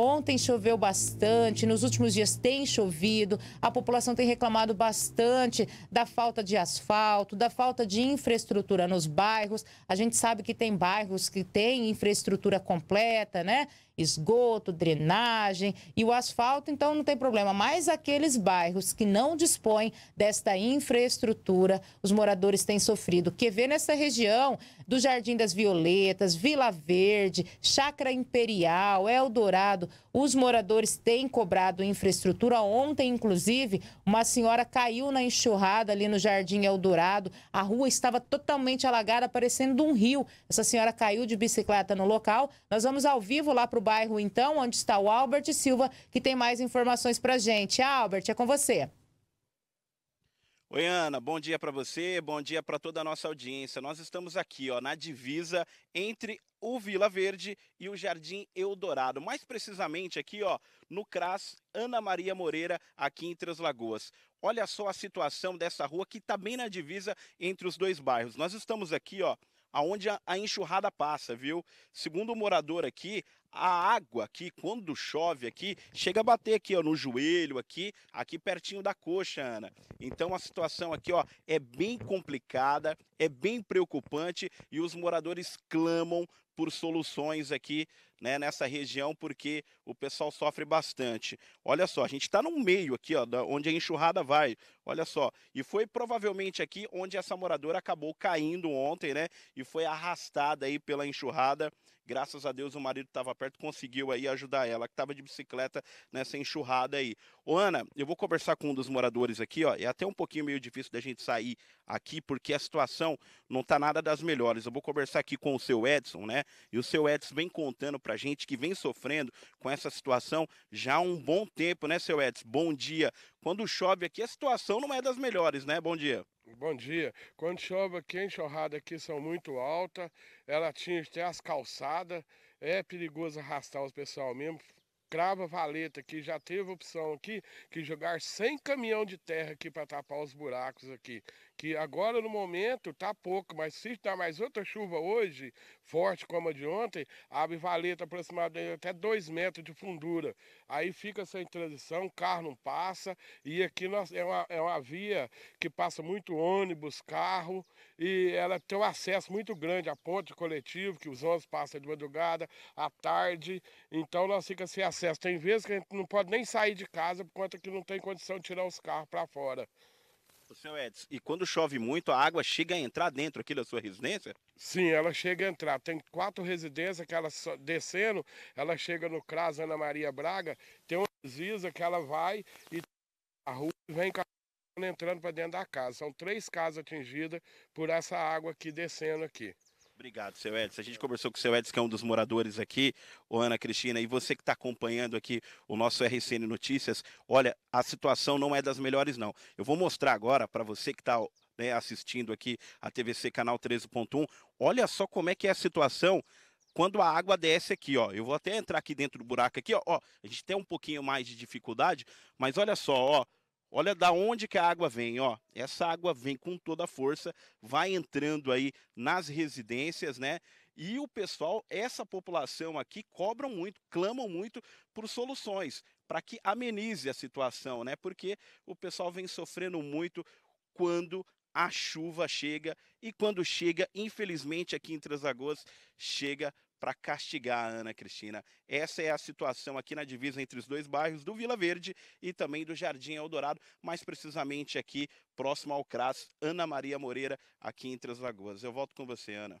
Ontem choveu bastante, nos últimos dias tem chovido, a população tem reclamado bastante da falta de asfalto, da falta de infraestrutura nos bairros. A gente sabe que tem bairros que têm infraestrutura completa, né? Esgoto, drenagem e o asfalto, então não tem problema. Mas aqueles bairros que não dispõem desta infraestrutura, os moradores têm sofrido. Quer ver nessa região do Jardim das Violetas, Vila Verde, Chácara Imperial, Eldorado, os moradores têm cobrado infraestrutura. Ontem, inclusive, uma senhora caiu na enxurrada ali no Jardim Eldorado. A rua estava totalmente alagada, parecendo um rio. Essa senhora caiu de bicicleta no local. Nós vamos ao vivo lá para o bairro, então, onde está o Albert Silva, que tem mais informações para a gente. Albert, é com você. Oi, Ana, bom dia para você, bom dia para toda a nossa audiência. Nós estamos aqui, ó, na divisa entre o Vila Verde e o Jardim Eldorado, mais precisamente aqui, ó, no CRAS Ana Maria Moreira, aqui em Três Lagoas. Olha só a situação dessa rua que está bem na divisa entre os dois bairros. Nós estamos aqui, ó, aonde a enxurrada passa, viu? Segundo o morador aqui, a água aqui, quando chove aqui, chega a bater aqui, ó, no joelho, aqui pertinho da coxa, Ana. Então a situação aqui, ó, é bem complicada, é bem preocupante e os moradores clamam por soluções aqui, né, nessa região, porque o pessoal sofre bastante. Olha só, a gente está no meio aqui, ó, onde a enxurrada vai, olha só. E foi provavelmente aqui onde essa moradora acabou caindo ontem, né, e foi arrastada aí pela enxurrada. Graças a Deus o marido estava perto, conseguiu aí ajudar ela, que estava de bicicleta nessa enxurrada aí. Ô, Ana, eu vou conversar com um dos moradores aqui, ó. É até um pouquinho meio difícil da gente sair aqui, porque a situação não está nada das melhores. Eu vou conversar aqui com o seu Edson, né? E o seu Edson vem contando pra gente que vem sofrendo com essa situação já há um bom tempo, né, seu Edson? Bom dia. Quando chove aqui, a situação não é das melhores, né? Bom dia. Bom dia. Quando chove aqui, a enxurrada aqui são muito alta, ela atinge até as calçadas, é perigoso arrastar os pessoal mesmo. Crava valeta aqui, já teve opção aqui que jogar 100 caminhão de terra aqui para tapar os buracos aqui. Que agora no momento tá pouco, mas se dá mais outra chuva hoje, forte como a de ontem, abre valeta aproximadamente até 2 metros de fundura. Aí fica sem transição, o carro não passa e aqui nós, é uma via que passa muito ônibus, carro e ela tem um acesso muito grande a ponte coletivo, que os ônibus passam de madrugada, à tarde, então nós ficamos sem acesso. Tem vezes que a gente não pode nem sair de casa por conta que não tem condição de tirar os carros para fora. O senhor Edson, e quando chove muito, a água chega a entrar dentro aqui da sua residência? Sim, ela chega a entrar. Tem 4 residências que ela descendo, ela chega no CRAS Ana Maria Braga, tem uma divisa que ela vai e a rua vem entrando para dentro da casa. São 3 casas atingidas por essa água aqui descendo aqui. Obrigado, seu Edson. A gente conversou com o seu Edson, que é um dos moradores aqui, o Ana Cristina, e você que está acompanhando aqui o nosso RCN Notícias, olha, a situação não é das melhores, não. Eu vou mostrar agora para você que está, né, assistindo aqui a TVC Canal 13.1, olha só como é que é a situação quando a água desce aqui, ó. Eu vou até entrar aqui dentro do buraco aqui, ó. A gente tem um pouquinho mais de dificuldade, mas olha só, ó. Olha da onde que a água vem, ó. Essa água vem com toda a força, vai entrando aí nas residências, né? E o pessoal, essa população aqui, cobram muito, clamam muito por soluções, para que amenize a situação, né? Porque o pessoal vem sofrendo muito quando a chuva chega e quando chega, infelizmente, aqui em Três Lagoas, chega para castigar a Ana Cristina. Essa é a situação aqui na divisa entre os dois bairros, do Vila Verde e também do Jardim Eldorado, mais precisamente aqui, próximo ao CRAS Ana Maria Moreira, aqui em Três Lagoas. Eu volto com você, Ana.